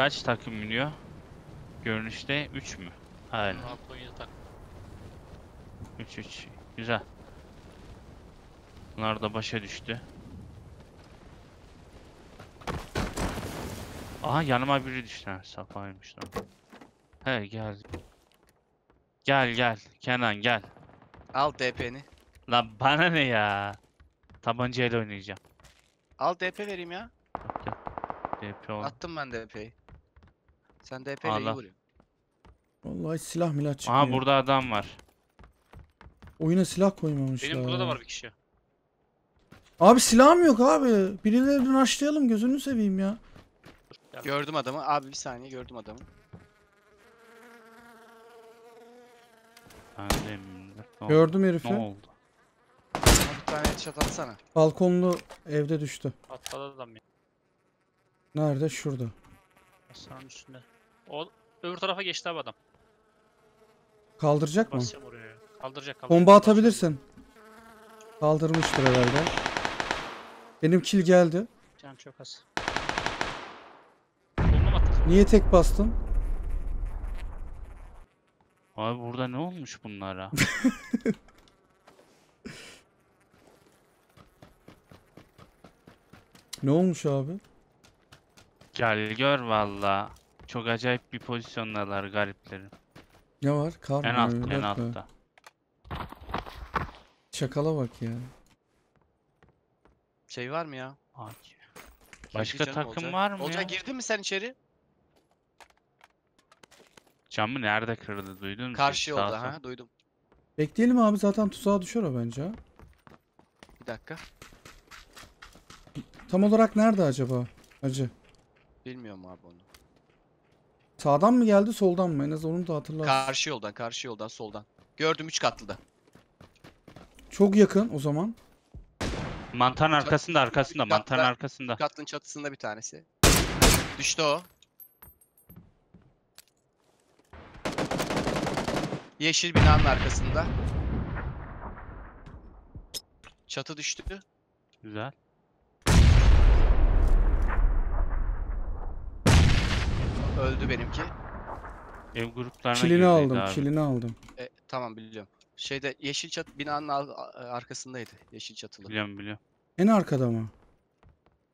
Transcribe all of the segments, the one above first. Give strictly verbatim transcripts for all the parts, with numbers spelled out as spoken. Kaç takım biliyor? Görünüşte üç mü? Aynen. üç üç. Güzel. Bunlar da başa düştü. Aha yanıma biri düştü. Safaymış lan. He gel. Gel gel. Kenan gel. Al D P'ni. Lan bana ne ya? Tabancayla oynayacağım. Al D P vereyim ya. D P on. Attım ben D P'yi. Sen D P'yle iyi vuruyorsun. Vallahi silah milah çıkmıyor. Aha burada adam var. Oyuna silah koymamışlar. Benim burada da var bir kişi. Abi silahım yok abi. Birilerini açlayalım gözünü seveyim ya. Gördüm adamı. Abi bir saniye gördüm adamı. Gördüm herifi. Ne oldu? Bir tane headshot atsana. Balkonlu evde düştü. Atladı adam ya. Nerede? Şurada. Hasan'ın üstünde. O öbür tarafa geçti abi adam. Kaldıracak mı? Kaldıracak, kaldıracak. Bomba atabilirsin. Kaldırmıştır herhalde. Benim kill geldi. Can çok az. Niye tek bastın? Abi burada ne olmuş bunlara? Ne olmuş abi? Gel gör valla. Çok acayip bir pozisyondalar gariplerim. Ne var? Kar en alt, en altta. Şakala bak ya. Şey var mı ya? Abi. Başka takım olacak. Var mı olacak ya? Girdin mi sen içeri? Camı nerede kırdı duydun mu? Karşı yolda ha sen. Duydum. Bekleyelim abi zaten tuzağa düşer o bence. Bir dakika. Tam olarak nerede acaba? Acı. Bilmiyorum abi onu. Sağdan mı geldi soldan mı? En az onu da hatırlarsın. Karşı yoldan karşı yoldan soldan. Gördüm üç katlı da. Çok yakın o zaman. Mantarın arkasında arkasında katlı, mantarın arkasında. Katlın çatısında bir tanesi. Düştü o. Yeşil binanın arkasında. Çatı düştü. Güzel. Öldü benimki. Ev gruplarına kilini aldım, abi. Kilini aldım. E, tamam biliyorum. Şeyde yeşil çatı binanın arkasındaydı. Yeşil çatılı. Biliyorum biliyorum. En arkada mı?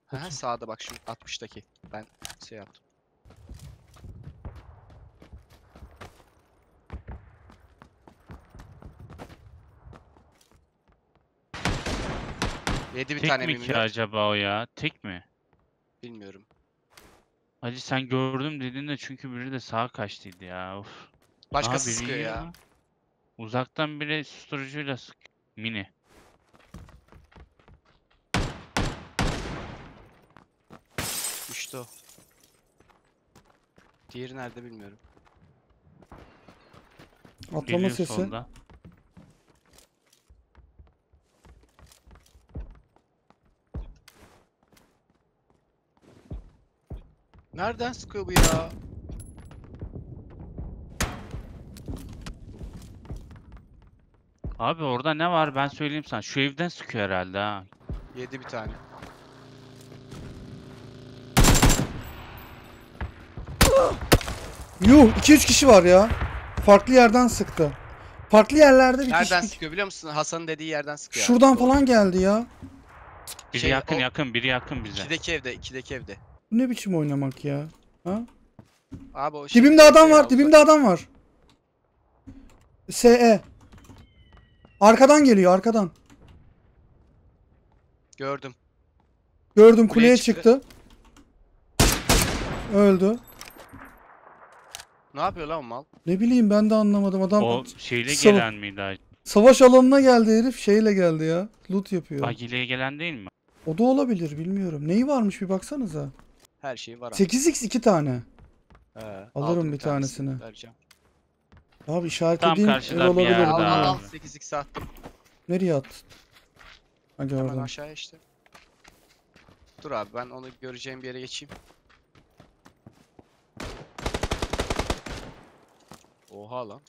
Ha sağda bak şu altmıştaki. Ben şey yaptım. Yedi bir tek tane mi ki acaba o ya? Tek mi? Bilmiyorum. Hacı sen gördüm dediğinde çünkü biri de sağa kaçtıydı ya. Of. Başkası aha, sıkıyor ya. Ya. Uzaktan bile susturucuyla sık. Mini. İşte o. Diğeri nerede bilmiyorum. Atlama geliyor sesi. Solda. Nereden sıkıyor bu ya? Abi orada ne var ben söyleyeyim sana. Şu evden sıkıyor herhalde ha. Yedi bir tane. Yuh iki üç kişi var ya. Farklı yerden sıktı. Farklı yerlerde bir nereden kişi... Nereden sıkıyor biliyor musun? Hasan'ın dediği yerden sıkıyor. Şuradan abi. Falan geldi ya. Biri şey, yakın o... yakın biri yakın bize. İkideki evde ikideki evde. Bu ne biçim oynamak ya? Ha? Abi o şey dibimde adam var, dibimde adam var. S E. Arkadan geliyor, arkadan. Gördüm. Gördüm, kuleye, kuleye çıktı. çıktı. Öldü. Ne yapıyor lan o mal? Ne bileyim ben de anlamadım adam. O şeyle gelen miydi? Savaş alanına geldi herif, şeyle geldi ya. Loot yapıyor. Bagileye gelen değil mi? O da olabilir, bilmiyorum. Neyi varmış bir baksanıza. Her şeyi var abi. sekiz x iki tane. Ee, alırım bir tanesini. tanesini. Abi işaretlediğin el olabilir. Al al al sekiz x'i attım. Nereye attın? Ha gördüm. Hemen aşağıya işte. Dur abi ben onu göreceğim bir yere geçeyim. Oha lan.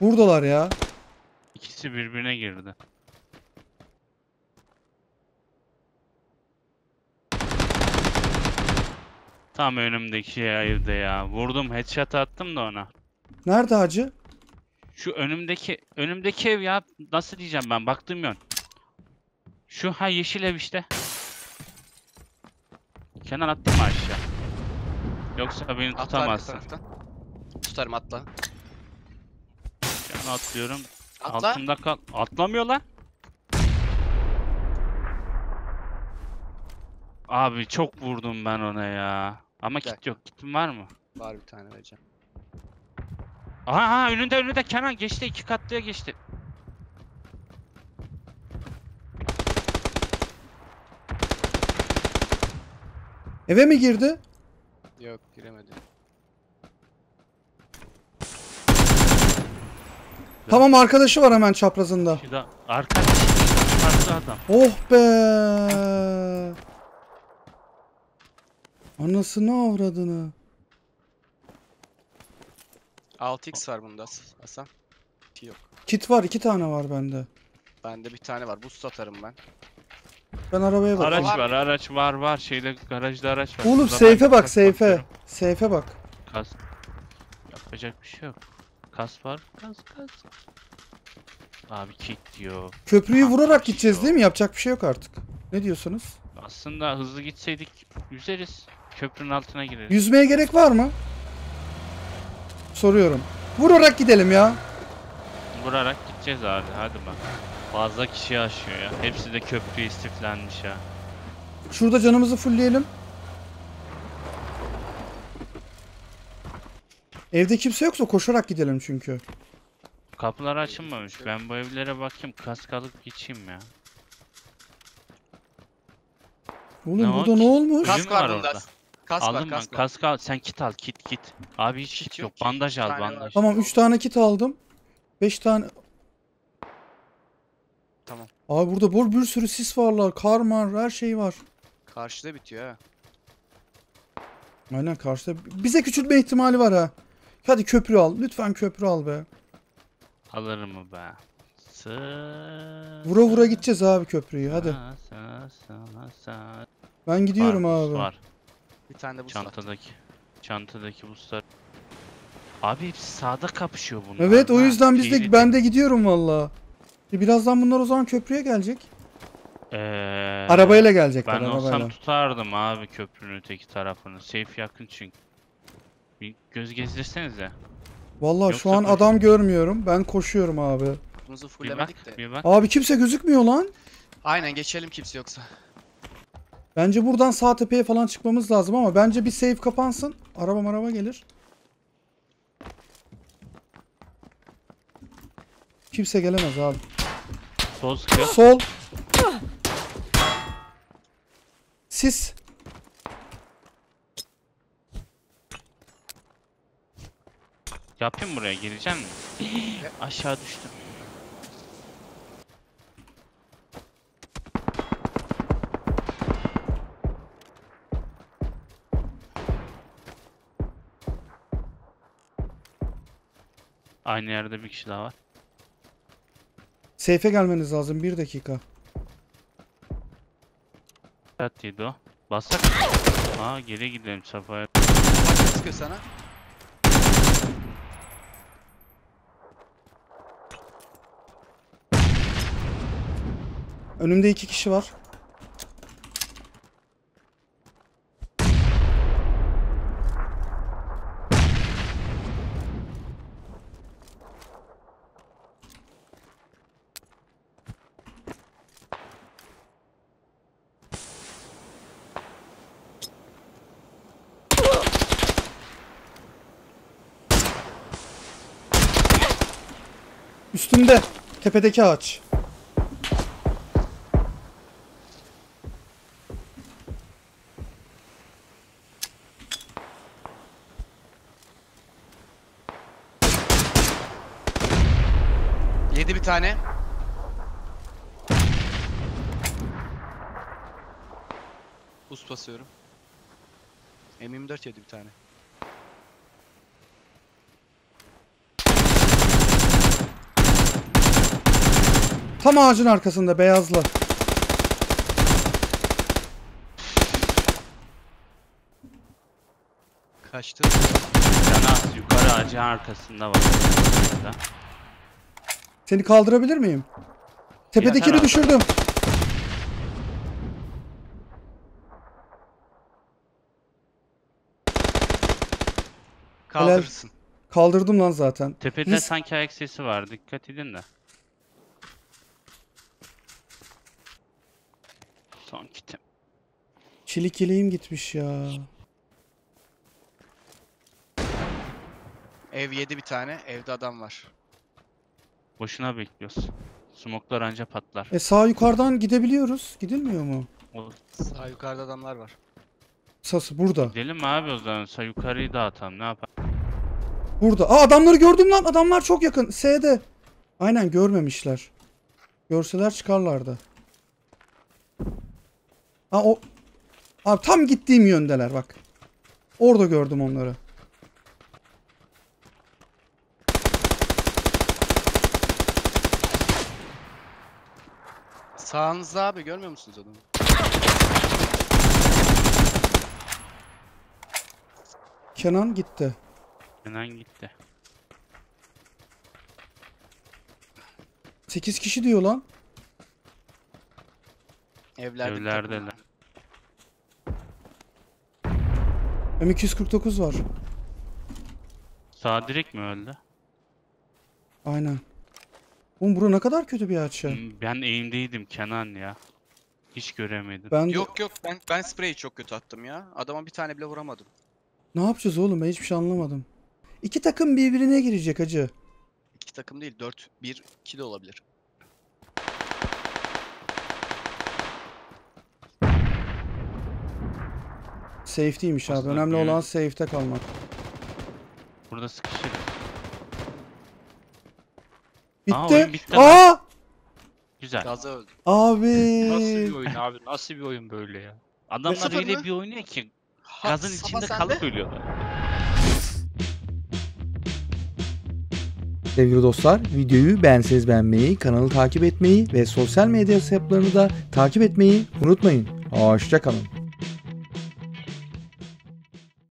Buradalar ya. İkisi birbirine girdi. Tam önümdeki şeye ayırdı ya. Vurdum, headshot attım da ona. Nerede hacı? Şu önümdeki önümdeki ev ya. Nasıl diyeceğim ben? Baktığım yön. Şu ha yeşil ev işte. Kenan attım aşağı. Yoksa beni atla tutamazsın. Tutarım, atla. Kenan atlıyorum. Atla. Altımda kal. Atlamıyor lan. Abi çok vurdum ben ona ya. Ama kit yok. Kitim var mı? Var bir tane vereceğim. Aha ha önünde önünde Kenan geçti, iki katlıya geçti. Eve mi girdi? Yok, giremedi. Tamam, arkadaşı var hemen çaprazında. Arkadaş, arkadaşı adam. Oh be! Anasını avradını. altı x var bunda Hasan. Kit yok. Kit var, iki tane var bende. Bende bir tane var. Bu satarım ben. Ben arabaya bak. Araç var, var araç var var. Şeyde garajda araç var. Oğlum seyfe bak, seyfe. Seyfe bak. Kas. Yapacak bir şey yok. Kas var. Kas kas. Abi kit diyor. Köprüyü Anladım vurarak şey gideceğiz yok. Değil mi? Yapacak bir şey yok artık. Ne diyorsunuz? Aslında hızlı gitseydik yüzeriz. Köprünün altına gireriz. Yüzmeye gerek var mı? Soruyorum. Vurarak gidelim ya. Vurarak gideceğiz abi. Hadi bak. Fazla kişi aşıyor ya. Hepsi de köprü istiflenmiş ya. Şurada canımızı fullleyelim. Evde kimse yoksa koşarak gidelim çünkü. Kapılar açılmamış. Ben bu evlere bakayım. Kask alıp geçeyim ya. Oğlum ne burada ne olmuş? Kask var orada. Kask aldım var, kask ben. Kask al. Sen kit al, kit kit. Abi hiç kit yok. Kit. Bandaj al, bandaj. Var. Tamam, üç tane kit aldım. beş tane. Tamam. Abi burada bol bir sürü sis varlar. Kar mar, her şey var. Karşıda bitiyor ha. Aynen karşıda. Bize küçültme ihtimali var ha. Hadi köprü al. Lütfen köprü al be. Alır mı be? Sı vura vura gideceğiz abi köprüyü. Hadi. Ben gidiyorum var, abi. Var. Bir tane de buz çantadaki var. Çantadaki buzlar. Abi hepsi sağda kapışıyor bunlar. Evet o yüzden biz de, ben de gidiyorum valla. E birazdan bunlar o zaman köprüye gelecek. Ee, arabayla gelecekler. Ben arabayla olsam tutardım abi köprünün öteki tarafını. Safe yakın çünkü. Bir göz gezdirsenize. Valla yoksa şu an koş... adam görmüyorum. Ben koşuyorum abi. Bir bak, bir bak. Abi kimse gözükmüyor lan. Aynen geçelim kimse yoksa. Bence buradan sağ tepeye falan çıkmamız lazım ama bence bir save kapansın. Araba maraba gelir. Kimse gelemez abi. Sol sıkıyor. Sol. Sis. Yapayım buraya, gireceğim mi? Aşağı düştüm. Aynı yerde bir kişi daha var. Seyfe gelmeniz lazım. Bir dakika. Tatlıydı o. Bassak. Aa geri gidelim Safa'ya. Kaç sıkıyor sana? Önümde iki kişi var. Üstümde, tepedeki ağaç. Yedi bir tane. Boost basıyorum. M yirmi dört yedi bir tane. Tam ağacın arkasında beyazlı. kaçtı. Canas yukarı ağacın arkasında var. Seni kaldırabilir miyim? Tepedekini düşürdüm. Kaldırsın. Kaldırdım lan zaten. Tepede Risk... sanki ayak sesi var. Dikkat edin de. Son kitim. Çelik yeleğim gitmiş ya. Ev yedi bir tane. Evde adam var. Boşuna bekliyoruz. Smoklar anca patlar. E sağ yukarıdan gidebiliyoruz. Gidilmiyor mu? Olur. Sağ yukarıda adamlar var. Sası burada. Gidelim mi abi o zaman? Sağ yukarıyı dağıtalım. Ne yapalım? Burada. Aa adamları gördüm lan. Adamlar çok yakın. S'de. Aynen görmemişler. Görseler çıkarlardı. Aa o... Abi tam gittiğim yöndeler bak. Orada gördüm onları. Sağınızda abi görmüyor musunuz adamı? Kenan gitti. Kenan gitti. sekiz kişi diyor lan. Evlerde. Evlerdeler. M iki yüz kırk dokuz var. Sağ direkt mi öldü? Aynen. Oğlum bura ne kadar kötü bir açı. Ben eğimdeydim Kenan ya. Hiç göremedim. Ben yok de... yok ben ben spreyi çok kötü attım ya. Adama bir tane bile vuramadım. Ne yapacağız oğlum? Ben hiçbir şey anlamadım. İki takım birbirine girecek acı. İki takım değil, dört, bir, iki de olabilir. Safety'ymiş abi. Önemli yani. Olan safe'te kalmak. Burada sıkışır. Bitti. Bitti. Aa! Güzel. Abi. Nasıl bir oyun abi? Nasıl bir oyun böyle ya? Adamlar öyle mi? Bir oynuyor ki gazın içinde kalıp ölüyorlar. Sevgili dostlar, videoyu beğenseniz beğenmeyi, kanalı takip etmeyi ve sosyal medya hesaplarını da takip etmeyi unutmayın. Hoşça kalın.